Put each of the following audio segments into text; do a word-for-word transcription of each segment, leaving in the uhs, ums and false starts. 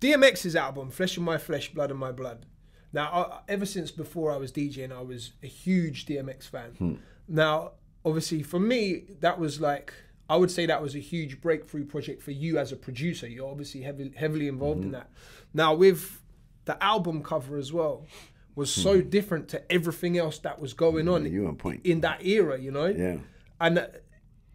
D M X's album, Flesh of My Flesh, Blood of My Blood. Now, I, ever since before I was DJing, I was a huge D M X fan. Hmm. Now, obviously, for me, that was like, I would say that was a huge breakthrough project for you as a producer. You're obviously heavy, heavily involved mm-hmm. in that. Now, with the album cover as well, was so mm-hmm. different to everything else that was going mm-hmm. on you on point. in that era, you know? Yeah. And uh,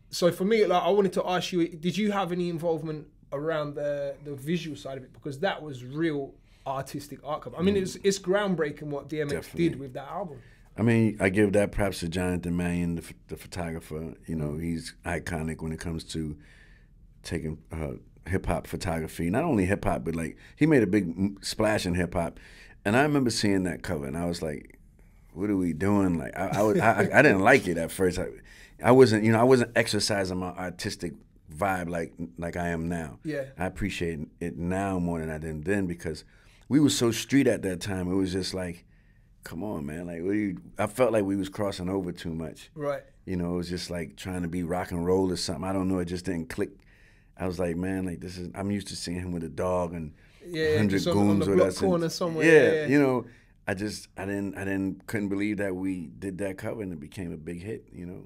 so for me, like, I wanted to ask you, did you have any involvement around the, the visual side of it? Because that was real artistic art cover. I mean, mm. it's, it's groundbreaking what D M X Definitely. did with that album. I mean, I give that props to Jonathan Mannion, the, the photographer. You know, he's iconic when it comes to taking uh, hip-hop photography. Not only hip-hop, but, like, he made a big splash in hip-hop. And I remember seeing that cover, and I was like, what are we doing? Like, I, I, was, I, I didn't like it at first. I, I wasn't, you know, I wasn't exercising my artistic vibe like like I am now. Yeah. I appreciate it now more than I did then because we were so street at that time. It was just like, come on, man. Like, what are you, I felt like we was crossing over too much. Right. You know, it was just like trying to be rock and roll or something. I don't know. It just didn't click. I was like, man, like this is, I'm used to seeing him with a dog and yeah, hundred goons on the block corner somewhere. Yeah, yeah, you know, I just, I didn't, I didn't, couldn't believe that we did that cover and it became a big hit, you know.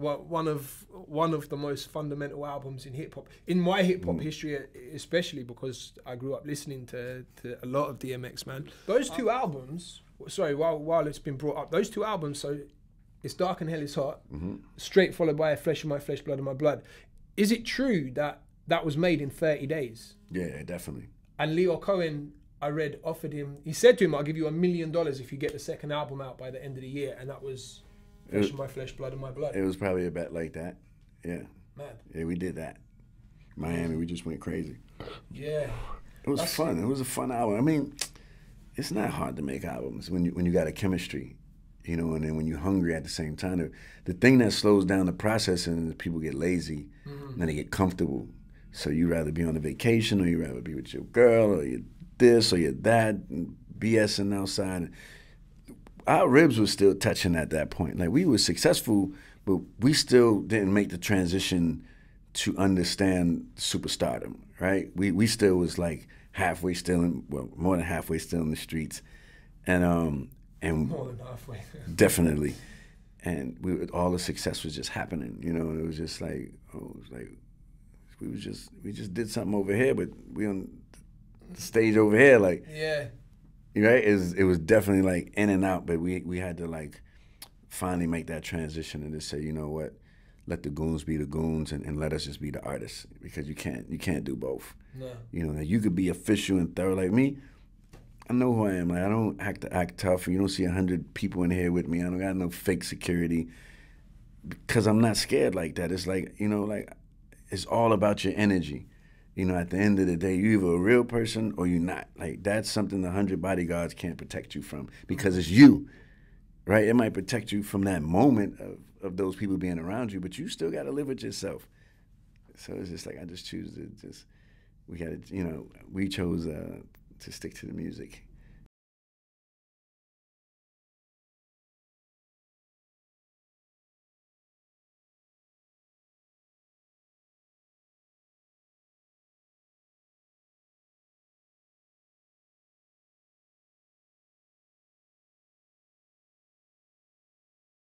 Well, one of one of the most fundamental albums in hip hop, in my hip hop mm. history, especially because I grew up listening to, to a lot of D M X, man. Those two um, albums, sorry, while while it's been brought up, those two albums. So, It's Dark and Hell is Hot, mm-hmm. straight followed by Flesh of My Flesh, Blood of My Blood. Is it true that that was made in thirty days? Yeah, definitely. And Leo Cohen, I read, offered him. He said to him, "I'll give you a million dollars if you get the second album out by the end of the year," and that was. Flesh was, of my flesh, blood of my blood. It was probably a bet like that. Yeah. Man. Yeah, we did that. Miami, we just went crazy. Yeah. It was That's fun. It was a fun album. I mean, it's not hard to make albums when you when you got a chemistry, you know, and then when you're hungry at the same time. The, the thing that slows down the process is people get lazy mm-hmm. and then they get comfortable. So you'd rather be on a vacation or you'd rather be with your girl or your this or your that and BSing outside. Our ribs were still touching at that point. Like, we were successful, but we still didn't make the transition to understand superstardom, right? We we still was like halfway still in, well, more than halfway still in the streets. And um and more than halfway. Definitely. And we were, all the success was just happening, you know, and it was just like, oh, it was like we was just we just did something over here, but we on the stage over here, like yeah. Right, it was, it was definitely like in and out, but we we had to like finally make that transition and just say, you know what, let the goons be the goons and, and let us just be the artists because you can't you can't do both. No. You know, you could be official and thorough like me. I know who I am. Like I don't act to act tough. You don't see a hundred people in here with me. I don't got no fake security because I'm not scared like that. It's like you know, like it's all about your energy. You know, at the end of the day, you're either a real person or you're not. Like, that's something the hundred bodyguards can't protect you from because it's you, right? It might protect you from that moment of, of those people being around you, but you still got to live with yourself. So it's just like, I just choose to just, we got to, you know, we chose uh, to stick to the music.